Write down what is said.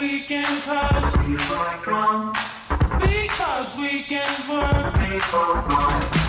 weekend cause we can work.